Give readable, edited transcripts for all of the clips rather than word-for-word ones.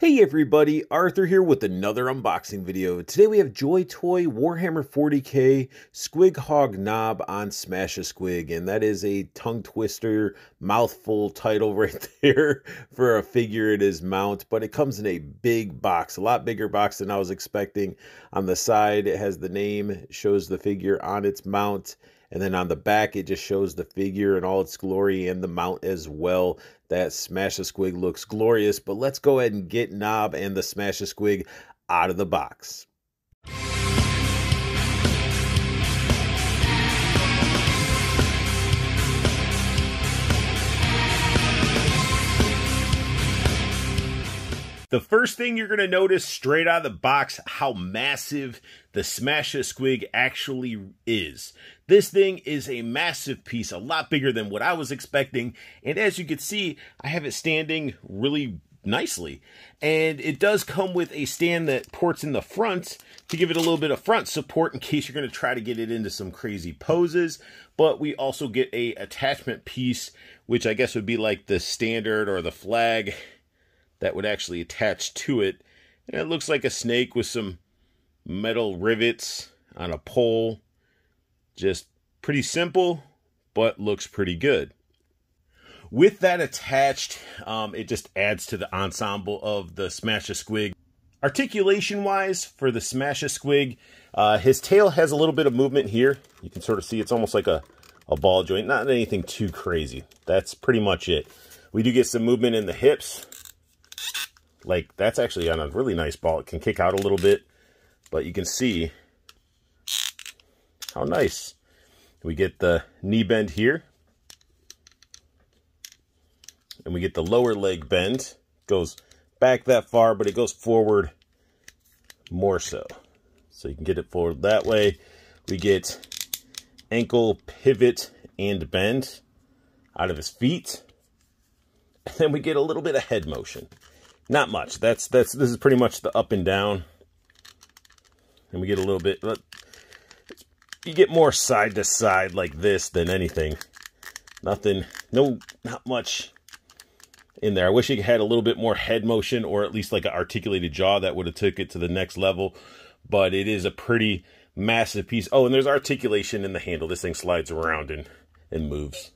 Hey everybody, Arthur here with another unboxing video. Today we have Joy Toy Warhammer 40k Squighog Nob on Smasha Squig, and that is a tongue twister, mouthful title right there for a figure it is mount, but it comes in a big box, a lot bigger box than I was expecting. On the side it has the name, shows the figure on its mount, and then on the back, it just shows the figure in all its glory and the mount as well. That Smasha Squig looks glorious, but let's go ahead and get Nob and the Smasha Squig out of the box. The first thing you're going to notice straight out of the box, how massive the Smasha Squig actually is. This thing is a massive piece, a lot bigger than what I was expecting. And as you can see, I have it standing really nicely. And it does come with a stand that ports in the front to give it a little bit of front support in case you're going to try to get it into some crazy poses. But we also get a attachment piece, which I guess would be like the standard or the flag that would actually attach to it. And it looks like a snake with some metal rivets on a pole. Just pretty simple, but looks pretty good. With that attached, it just adds to the ensemble of the Smasha Squig. Articulation-wise, for the Smasha Squig, his tail has a little bit of movement here. You can sort of see it's almost like a ball joint. Not anything too crazy. That's pretty much it. We do get some movement in the hips. Like, that's actually on a really nice ball. It can kick out a little bit, but you can see how nice. We get the knee bend here, and we get the lower leg bend. Goes back that far, but it goes forward more so. So you can get it forward that way. We get ankle pivot and bend out of his feet. And then we get a little bit of head motion. Not much. This is pretty much the up and down. And we get a little bit, you get more side to side like this than anything. Nothing, not much in there. I wish it had a little bit more head motion, or at least like an articulated jaw. That would have took it to the next level, but it is a pretty massive piece. Oh, and there's articulation in the handle. This thing slides around and moves.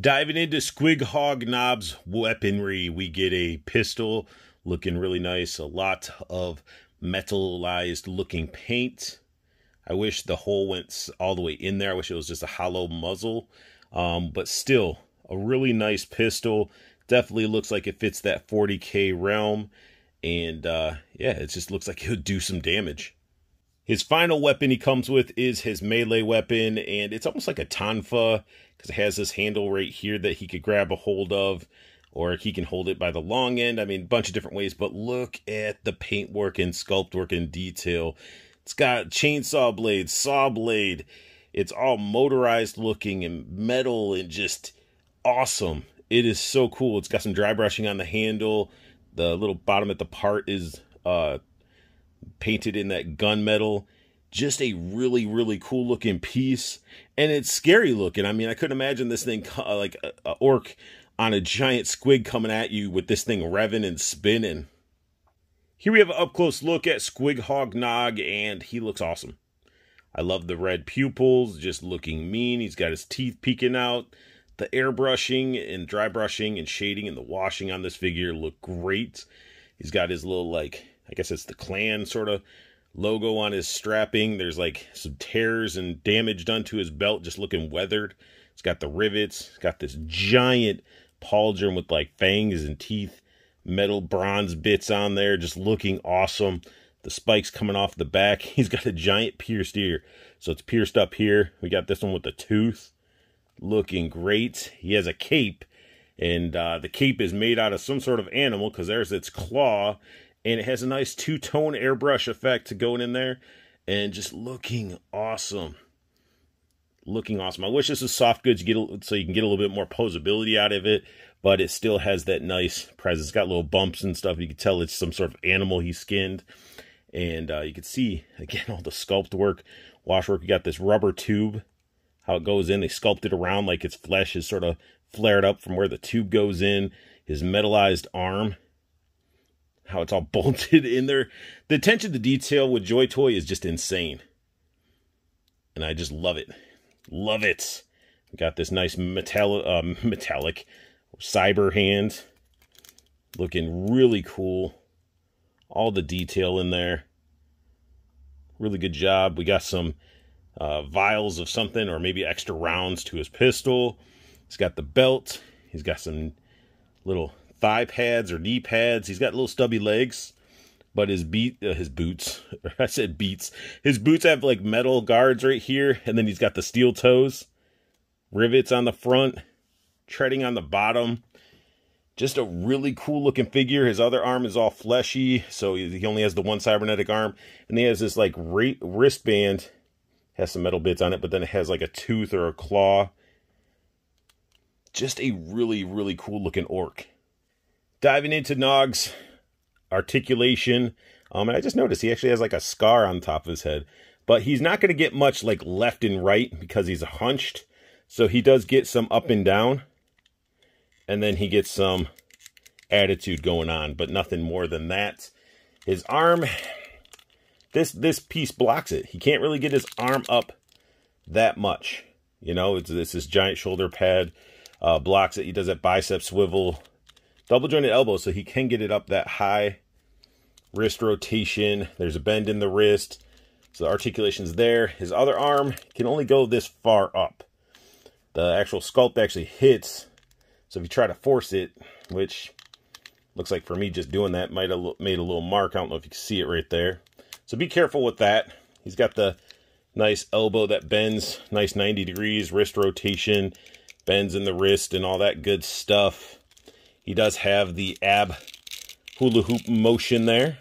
Diving into Squighog Nob's weaponry, we get a pistol looking really nice, a lot of metalized looking paint. I wish the hole went all the way in there. I wish it was just a hollow muzzle, but still a really nice pistol. Definitely looks like it fits that 40k realm, and yeah, it just looks like it would do some damage. His final weapon he comes with is his melee weapon, and it's almost like a tonfa because it has this handle right here that he could grab a hold of, or he can hold it by the long end. I mean, a bunch of different ways, but look at the paintwork and sculpt work and detail. It's got chainsaw blade, saw blade. It's all motorized looking and metal and just awesome. It is so cool. It's got some dry brushing on the handle. The little bottom at the part is painted in that gunmetal. Just a really, really cool looking piece, and it's scary looking. I mean, I couldn't imagine this thing like an orc on a giant squig coming at you with this thing revving and spinning. Here we have an up close look at Squighog Nob, and he looks awesome. I love the red pupils, just looking mean. He's got his teeth peeking out. The airbrushing and dry brushing and shading and the washing on this figure look great. He's got his little, like, I guess it's the clan sort of logo on his strapping. There's like some tears and damage done to his belt, just looking weathered. It's got the rivets. It's got this giant pauldron with like fangs and teeth, metal bronze bits on there, just looking awesome. The spikes coming off the back. He's got a giant pierced ear, so it's pierced up here. We got this one with the tooth, looking great. He has a cape, and the cape is made out of some sort of animal because there's its claw. And it has a nice two-tone airbrush effect going in there. And just looking awesome. Looking awesome. I wish this was soft goods, so you can get a little bit more posability out of it. But it still has that nice presence. It's got little bumps and stuff. You can tell it's some sort of animal he skinned. And you can see, again, all the sculpt work, wash work. You got this rubber tube, how it goes in. They sculpt it around like its flesh is sort of flared up from where the tube goes in. His metallized arm. how it's all bolted in there. The attention to detail with Joy Toy is just insane. And I just love it. Love it. We got this nice metallic cyber hand. Looking really cool. All the detail in there. Really good job. We got some vials of something, or maybe extra rounds to his pistol. He's got the belt. He's got some little thigh pads or knee pads. He's got little stubby legs, but his boots have like metal guards right here, and then he's got the steel toes, rivets on the front, treading on the bottom. Just a really cool looking figure. His other arm is all fleshy, so he only has the one cybernetic arm, and he has this like wristband, has some metal bits on it, but then it has like a tooth or a claw. Just a really, really cool looking orc. Diving into Nog's articulation, and I just noticed he actually has like a scar on top of his head, but he's not going to get much like left and right because he's hunched, so he does get some up and down, and then he gets some attitude going on, but nothing more than that. His arm, this piece blocks it. He can't really get his arm up that much. You know, it's this giant shoulder pad blocks it. He does that bicep swivel, double jointed elbow, so he can get it up that high. Wrist rotation. There's a bend in the wrist, so the articulation's there. His other arm can only go this far up. The actual sculpt actually hits, so if you try to force it, which looks like for me just doing that might have made a little mark. I don't know if you can see it right there. So be careful with that. He's got the nice elbow that bends, nice 90 degrees, wrist rotation, bends in the wrist and all that good stuff. He does have the ab hula hoop motion there,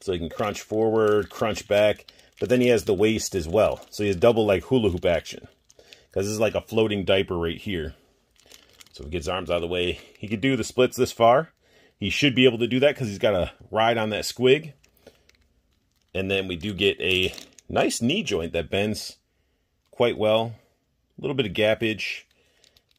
so he can crunch forward, crunch back, but then he has the waist as well, so he has double like hula hoop action, because this is like a floating diaper right here. So he gets his arms out of the way. He could do the splits this far. He should be able to do that because he's got a ride on that squig. And then we do get a nice knee joint that bends quite well. A little bit of gappage.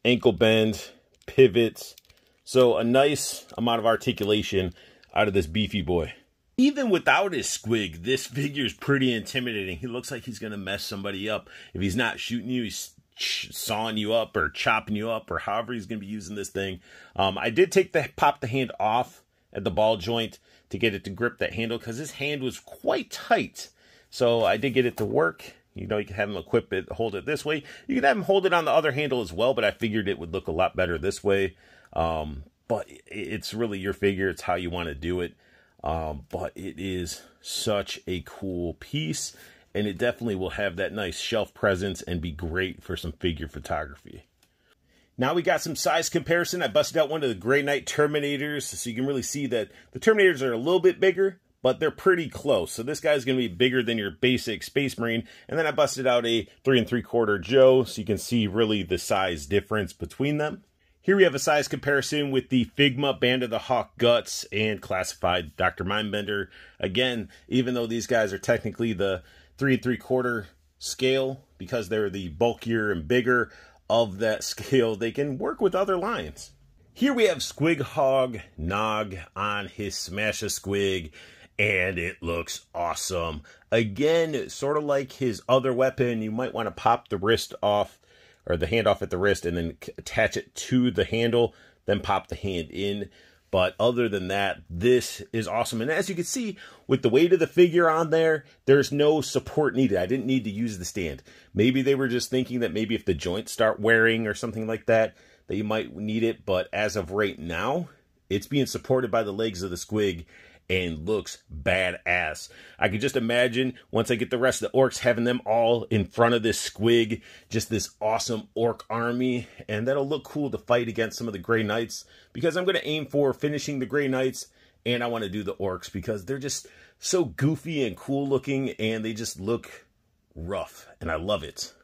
Ankle bend, pivots. So a nice amount of articulation out of this beefy boy. Even without his squig, this figure is pretty intimidating. He looks like he's going to mess somebody up. If he's not shooting you, he's sawing you up or chopping you up, or however he's going to be using this thing. I did pop the hand off at the ball joint to get it to grip that handle, because his hand was quite tight. So I did get it to work. You know, you can have him equip it, hold it this way. You can have him hold it on the other handle as well, but I figured it would look a lot better this way. But it's really your figure. It's how you want to do it. But it is such a cool piece, and it definitely will have that nice shelf presence and be great for some figure photography. Now we got some size comparison. I busted out one of the Grey Knight Terminators, so you can really see that the Terminators are a little bit bigger, but they're pretty close. So this guy's going to be bigger than your basic Space Marine. And then I busted out a 3 3/4 Joe, so you can see really the size difference between them. Here we have a size comparison with the Figma Band of the Hawk Guts and Classified Dr. Mindbender. Again, even though these guys are technically the 3 3/4 scale, because they're the bulkier and bigger of that scale, they can work with other lines. Here we have Squighog Nob on his Smasha Squig, and it looks awesome. Again, sort of like his other weapon, you might want to pop the wrist off, or the hand off at the wrist, and then attach it to the handle, then pop the hand in. But other than that, this is awesome. And as you can see, with the weight of the figure on there, there's no support needed. I didn't need to use the stand. Maybe they were just thinking that maybe if the joints start wearing or something like that, that you might need it. But as of right now, it's being supported by the legs of the squig, and looks badass. I could just imagine, once I get the rest of the orcs, having them all in front of this squig, just this awesome orc army, and that'll look cool to fight against some of the Grey Knights, because I'm going to aim for finishing the Grey Knights, and I want to do the orcs, because they're just so goofy and cool looking, and they just look rough, and I love it.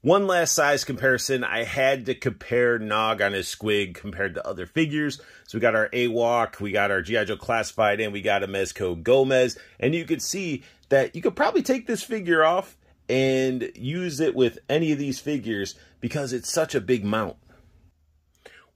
One last size comparison. I had to compare Nog on his squig compared to other figures. So we got our AWOC, we got our G.I. Joe Classified, and we got a Mezco Gomez. And you could see that you could probably take this figure off and use it with any of these figures, because it's such a big mount.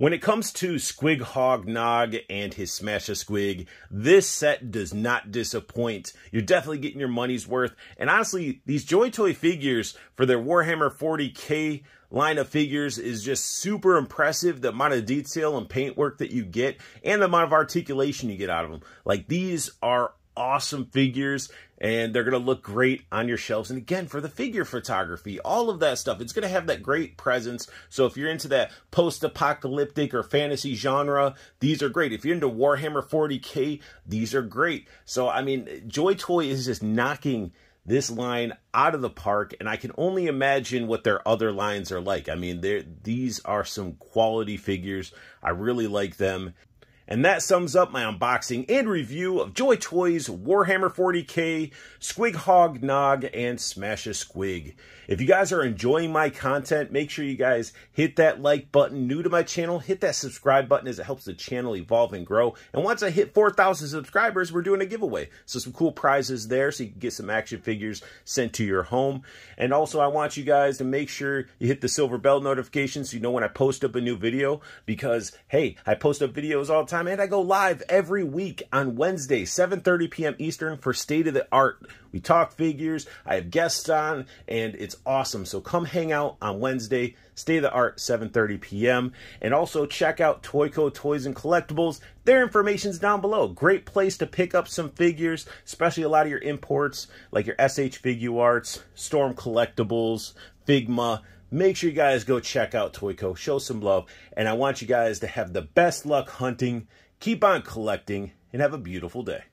When it comes to Squighog Nob and his Smasha Squig, this set does not disappoint. You're definitely getting your money's worth. And honestly, these Joy Toy figures for their Warhammer 40k line of figures is just super impressive. The amount of detail and paintwork that you get and the amount of articulation you get out of them. Like, these are awesome figures, and they're going to look great on your shelves. And again, for the figure photography, all of that stuff, it's going to have that great presence. So if you're into that post-apocalyptic or fantasy genre, these are great. If you're into Warhammer 40k, these are great. So, I mean, Joy Toy is just knocking this line out of the park, and I can only imagine what their other lines are like. I mean, these are some quality figures. I really like them. And that sums up my unboxing and review of Joy Toy's Warhammer 40k, Squighog Nob, and Smasha Squig. If you guys are enjoying my content, make sure you guys hit that like button. New to my channel, hit that subscribe button, as it helps the channel evolve and grow. And once I hit 4,000 subscribers, we're doing a giveaway. So some cool prizes there, so you can get some action figures sent to your home. And also, I want you guys to make sure you hit the silver bell notification so you know when I post up a new video. Because, hey, I post up videos all the time. And I go live every week on Wednesday, 7:30 p.m. Eastern, for State of the Art. We talk figures, I have guests on, and it's awesome. So come hang out on Wednesday, State of the Art, 7:30 p.m. And also check out Toyco Toys and Collectibles. Their information's down below. Great place to pick up some figures, especially a lot of your imports, like your S.H. Figuarts, Storm Collectibles, Figma. Make sure you guys go check out Toyco, show some love, and I want you guys to have the best luck hunting, keep on collecting, and have a beautiful day.